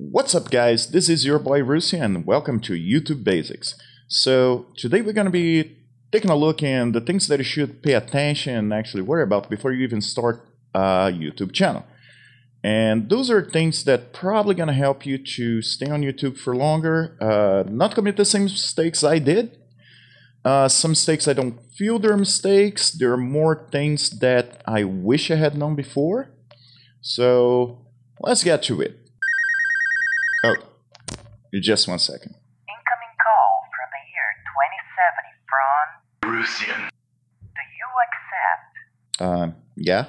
What's up, guys? This is your boy Rusy and welcome to YouTube Basics. So today we're going to be taking a look at the things that you should pay attention and actually worry about before you even start a YouTube channel. And those are things that probably going to help you to stay on YouTube for longer, not commit the same mistakes I did. Some mistakes I don't feel they're mistakes. There are more things that I wish I had known before. So let's get to it. Oh, just 1 second. Incoming call from the year 2070 from... Russian. Do you accept? Yeah.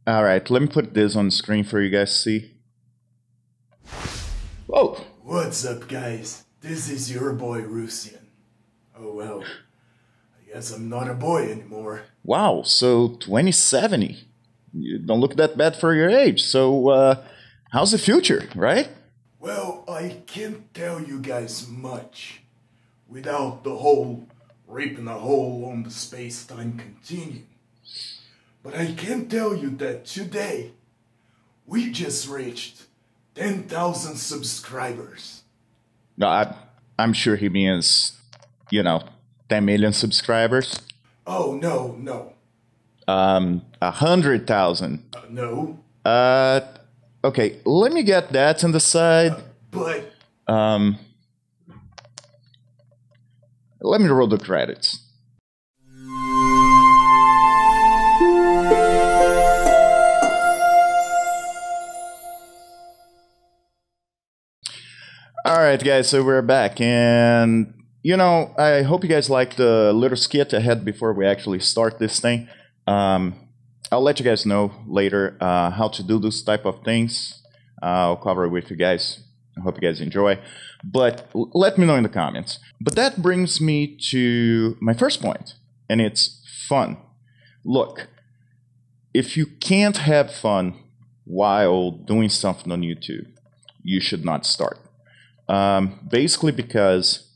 Connecting. Alright, let me put this on the screen for you guys to see. Whoa! What's up, guys? This is your boy, Russian. Oh, well. I guess I'm not a boy anymore. Wow, so 2070. You don't look that bad for your age, so how's the future, right? Well, I can't tell you guys much without the whole ripping a hole on the space-time continuum. But I can tell you that today we just reached 10,000 subscribers. No, I'm sure he means, you know, 10 million subscribers. Oh, no, no. 100,000. No. Okay, let me get that on the side. But. Let me roll the credits. Alright, guys, so we're back, and, you know, I hope you guys liked the little skit I had before we actually start this thing. I'll let you guys know later how to do those type of things. I'll cover it with you guys. I hope you guys enjoy. But let me know in the comments. But that brings me to my first point, and it's fun. Look, if you can't have fun while doing something on YouTube, you should not start. Basically because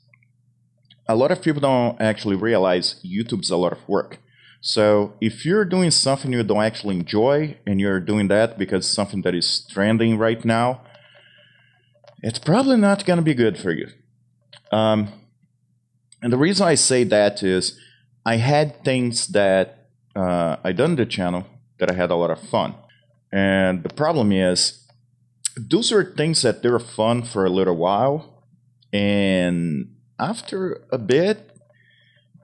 a lot of people don't actually realize YouTube's a lot of work. So if you're doing something you don't actually enjoy and you're doing that because something that is trending right now, it's probably not going to be good for you. And the reason I say that is I had things that I done the channel that I had a lot of fun. And the problem is those are things that they're fun for a little while. And after a bit,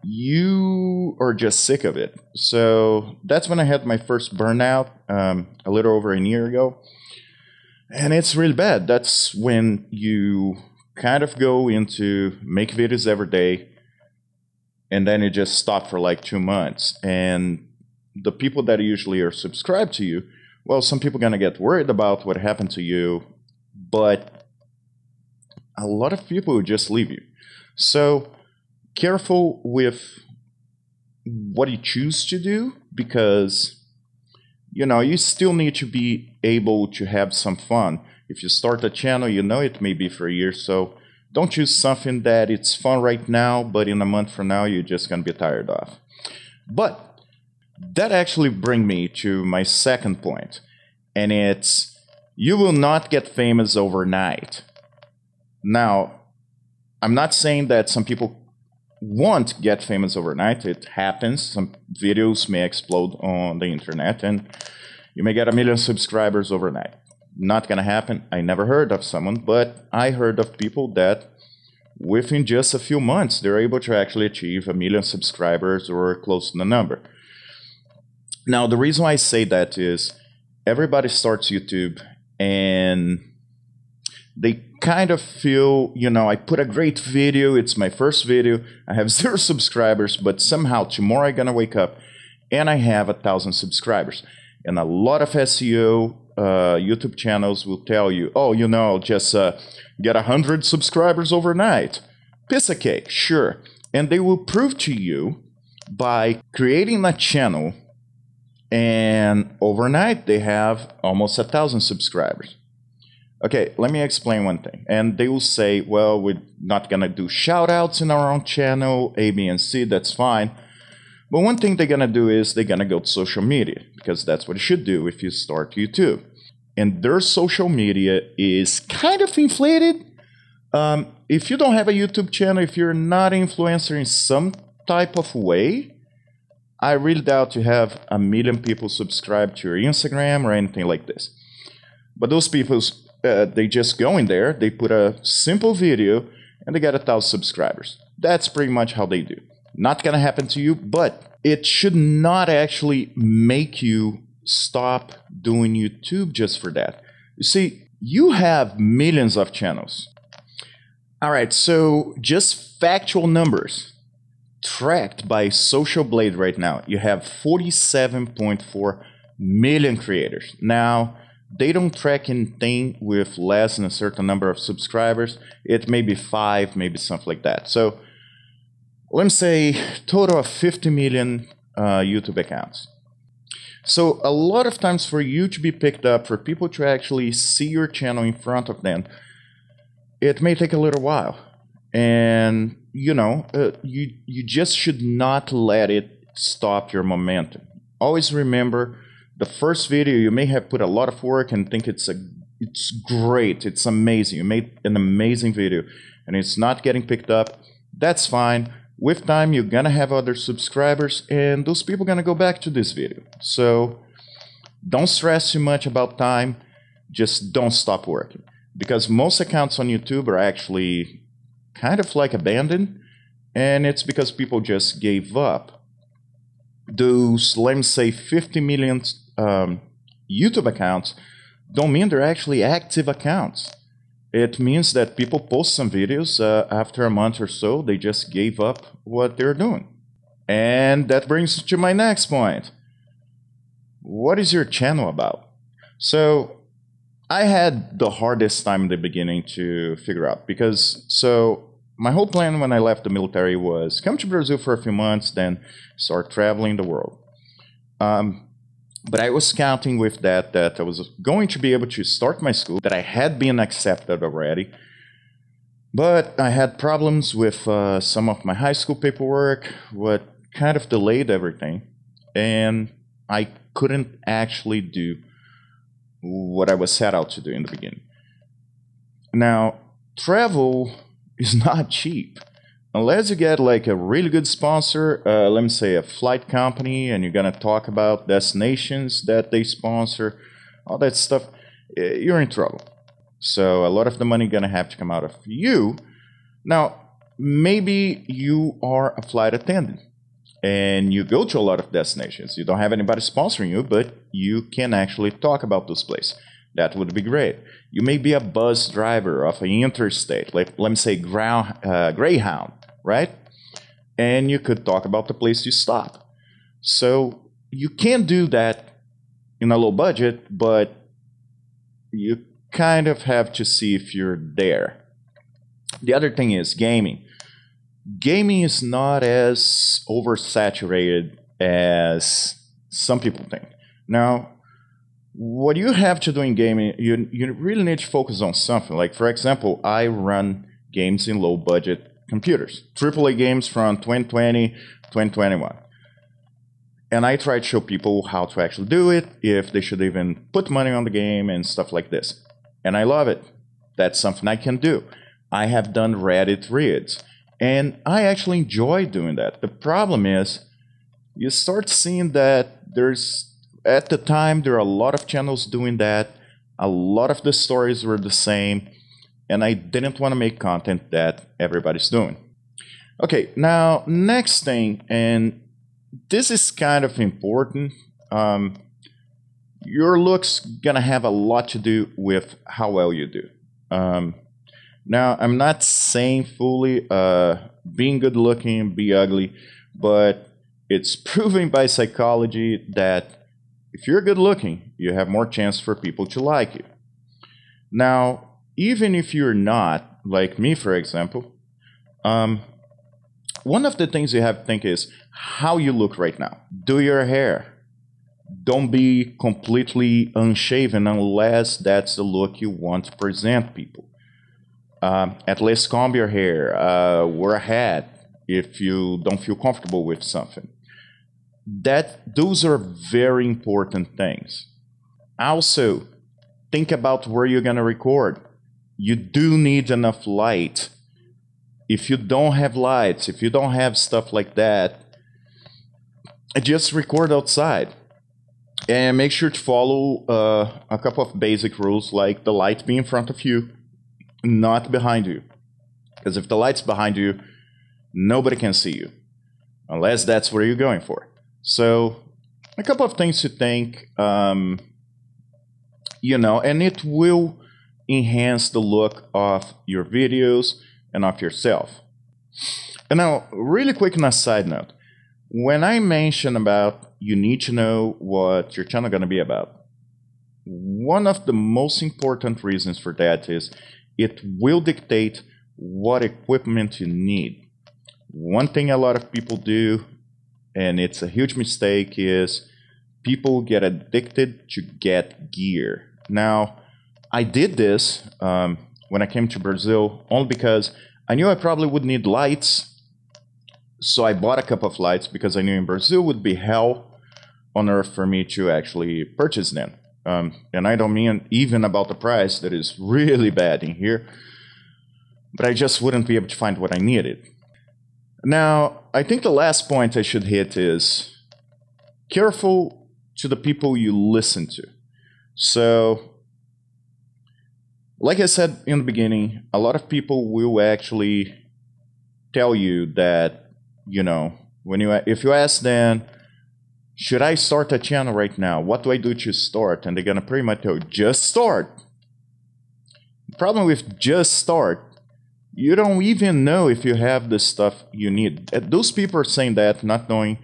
you are just sick of it. So that's when I had my first burnout a little over a year ago. And it's really bad. That's when you kind of go into make videos every day and then it just stopped for like 2 months. And the people that usually are subscribed to you, well, some people are going to get worried about what happened to you, but a lot of people will just leave you. So careful with what you choose to do because, you know, you still need to be able to have some fun. If you start a channel, you know it may be for a year, so don't choose something that it's fun right now, but in a month from now, you're just going to be tired of. But that actually brings me to my second point, and it's you will not get famous overnight. Now, I'm not saying that some people won't get famous overnight. It happens. Some videos may explode on the internet and you may get a million subscribers overnight. Not gonna happen. I never heard of someone, but I heard of people that within just a few months they're able to actually achieve a million subscribers or close to the number. Now the reason why I say that is everybody starts YouTube and they kind of feel, you know, I put a great video, it's my first video, I have 0 subscribers, but somehow tomorrow I'm gonna wake up and I have 1,000 subscribers. And a lot of SEO YouTube channels will tell you, oh, you know, just get 100 subscribers overnight. Piss a cake, sure. And they will prove to you by creating a channel and overnight they have almost 1,000 subscribers. Okay, let me explain one thing. And they will say, well, we're not going to do shout-outs in our own channel, A, B, and C, that's fine. But one thing they're going to do is they're going to go to social media, because that's what you should do if you start YouTube. and their social media is kind of inflated. If you don't have a YouTube channel, if you're not an influencer in some type of way, I really doubt you have 1 million people subscribe to your Instagram or anything like this. But those people, they just go in there, they put a simple video, and they get 1,000 subscribers. That's pretty much how they do. Not gonna happen to you, but it should not actually make you stop doing YouTube just for that. You see, you have millions of channels. All right, so just factual numbers tracked by Social Blade right now. You have 47.4 million creators. Now, they don't track anything with less than a certain number of subscribers. It may be 5, maybe something like that. So let me say total of 50 million YouTube accounts. So a lot of times for you to be picked up, for people to actually see your channel in front of them, it may take a little while, and you know, you just should not let it stop your momentum. Always remember, the first video you may have put a lot of work and think it's great, it's amazing, you made an amazing video, and it's not getting picked up. That's fine. With time, you're gonna have other subscribers, and those people are gonna go back to this video. So don't stress too much about time. Just don't stop working. Because most accounts on YouTube are actually kind of like abandoned, and it's because people just gave up. Those, let me say, 50 million YouTube accounts don't mean they're actually active accounts. It means that people post some videos after a month or so, they just gave up what they're doing. And that brings to my next point. What is your channel about? So I had the hardest time in the beginning to figure out, because so my whole plan when I left the military was come to Brazil for a few months, then start traveling the world. But I was counting with that I was going to be able to start my school, that I had been accepted already. But I had problems with some of my high school paperwork, what kind of delayed everything. And I couldn't actually do what I was set out to do in the beginning. Now, travel is not cheap. Unless you get like a really good sponsor, let me say a flight company, and you're gonna talk about destinations that they sponsor, all that stuff, you're in trouble. So a lot of the money gonna have to come out of you. Now, maybe you are a flight attendant, and you go to a lot of destinations. You don't have anybody sponsoring you, but you can actually talk about those places. That would be great. You may be a bus driver of an interstate, like let me say Greyhound, right? And you could talk about the place you stop. So you can do that in a low budget, but you kind of have to see if you're there. The other thing is gaming. Gaming is not as oversaturated as some people think. Now, what you have to do in gaming, you really need to focus on something. Like, for example, I run games in low-budget computers. AAA games from 2020, 2021. And I try to show people how to actually do it, if they should even put money on the game and stuff like this. And I love it. That's something I can do. I have done Reddit reads. And I actually enjoy doing that. The problem is, you start seeing that there's, at the time, there are a lot of channels doing that. A lot of the stories were the same. And I didn't want to make content that everybody's doing. Okay, now, next thing, and this is kind of important. Your look's gonna have a lot to do with how well you do. Now, I'm not saying fully being good looking, be ugly, but it's proven by psychology that if you're good looking, you have more chance for people to like you. Now, even if you're not, like me, for example, one of the things you have to think is how you look right now. Do your hair. Don't be completely unshaven unless that's the look you want to present people. At least comb your hair, wear a hat if you don't feel comfortable with something. Those are very important things. Also, Think about where you're going to record. You do need enough light. If you don't have lights, if you don't have stuff like that, just record outside. And make sure to follow a couple of basic rules, like the light being in front of you, not behind you. Because if the light's behind you, nobody can see you, unless that's where you're going for. So a couple of things to think, you know, and it will enhance the look of your videos and of yourself. And now, really quick on a side note, when I mention about you need to know what your channel is going to be about, one of the most important reasons for that is it will dictate what equipment you need. One thing a lot of people do, and it's a huge mistake, is people get addicted to get gear. Now, I did this when I came to Brazil, only because I knew I probably would need lights. So I bought a couple of lights because I knew in Brazil would be hell on earth for me to actually purchase them. And I don't mean even about the price, that is really bad in here. But I just wouldn't be able to find what I needed. Now, I think the last point I should hit is careful to the people you listen to. So, like I said in the beginning, a lot of people will actually tell you that, you know, when you, if you ask them, should I start a channel right now? What do I do to start? And they're going to pretty much tell you, just start. The problem with just start, you don't even know if you have the stuff you need. Those people are saying that, not knowing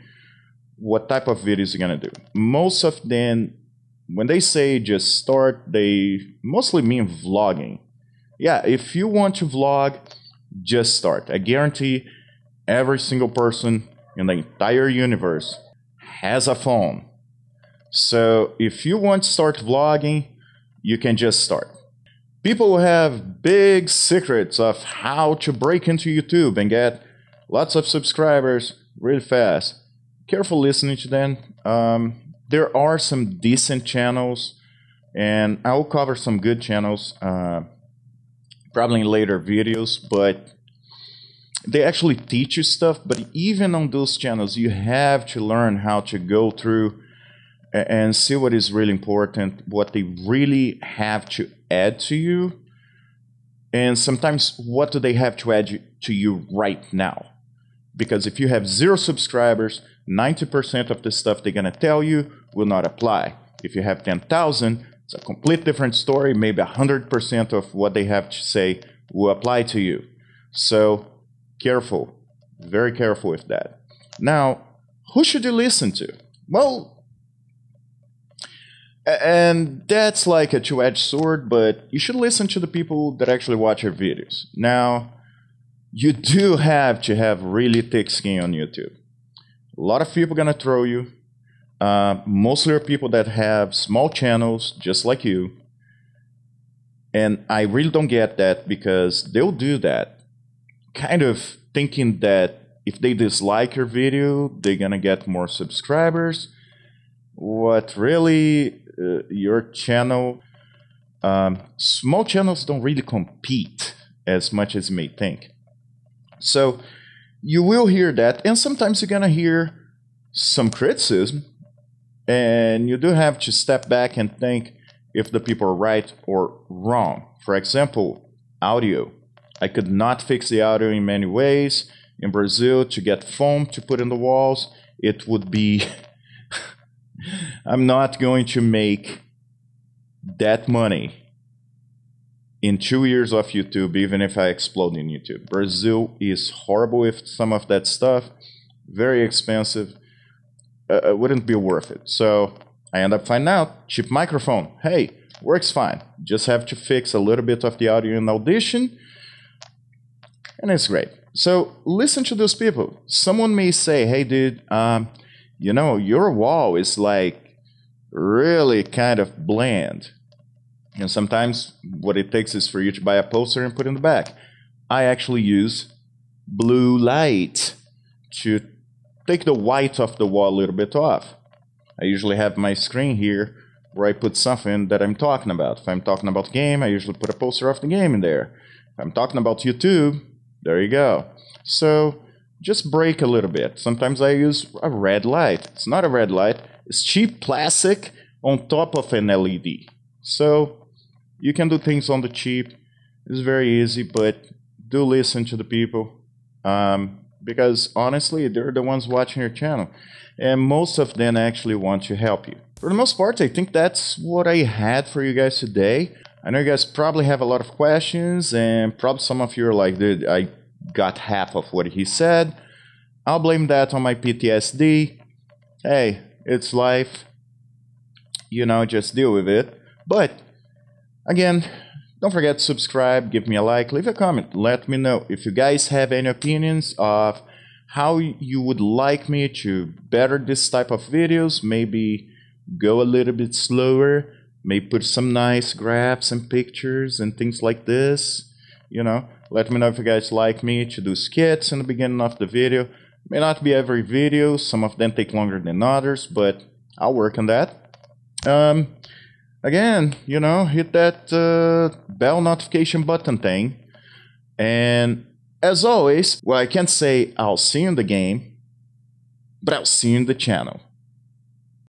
what type of videos you're going to do. Most of them, when they say just start, they mostly mean vlogging. Yeah, if you want to vlog, just start. I guarantee every single person in the entire universe has a phone. So if you want to start vlogging, you can just start. People have big secrets of how to break into YouTube and get lots of subscribers really fast. Careful listening to them. There are some decent channels, and I'll cover some good channels probably in later videos, but they actually teach you stuff. But even on those channels, you have to learn how to go through and see what is really important, what they really have to add to you, and sometimes what do they have to add to you right now. Because if you have 0 subscribers, 90% of the stuff they're going to tell you will not apply. If you have 10,000, it's a complete different story. Maybe 100% of what they have to say will apply to you. So careful, very careful with that. Now, who should you listen to? Well, and that's like a two-edged sword, but you should listen to the people that actually watch your videos. Now, you do have to have really thick skin on YouTube. A lot of people are going to troll you. Mostly are people that have small channels, just like you. And I really don't get that, because they'll do that, kind of thinking that if they dislike your video, they're going to get more subscribers. What really... your channel, small channels don't really compete as much as you may think. So you will hear that, and sometimes you're gonna hear some criticism, and you do have to step back and think if the people are right or wrong. For example, audio. I could not fix the audio in many ways. In Brazil, to get foam to put in the walls, it would be I'm not going to make that money in 2 years of YouTube, even if I explode in YouTube. Brazil is horrible with some of that stuff, very expensive. It wouldn't be worth it. So I end up finding out, cheap microphone, hey, works fine. Just have to fix a little bit of the audio in Audition, and it's great. So listen to those people. Someone may say, hey, dude, you know, your wall is like really kind of bland. And sometimes what it takes is for you to buy a poster and put it in the back. I actually use blue light to take the white of the wall a little bit off. I usually have my screen here where I put something that I'm talking about. If I'm talking about game, I usually put a poster of the game in there. If I'm talking about YouTube, there you go. So just break a little bit. Sometimes I use a red light. It's not a red light. It's cheap plastic on top of an LED. So you can do things on the cheap. It's very easy, but do listen to the people. Because honestly, they're the ones watching your channel. And most of them actually want to help you. For the most part, I think that's what I had for you guys today. I know you guys probably have a lot of questions, and probably some of you are like, dude, I got half of what he said. I'll blame that on my PTSD. Hey, it's life. You know, just deal with it. But, again, don't forget to subscribe, give me a like, leave a comment. Let me know if you guys have any opinions of how you would like me to better this type of videos. Maybe go a little bit slower, maybe put some nice graphs and pictures and things like this. You know, let me know if you guys like me to do skits in the beginning of the video. May not be every video, some of them take longer than others, but I'll work on that. Again, you know, hit that bell notification button thing. And as always, well, I can't say I'll see you in the game, but I'll see you in the channel.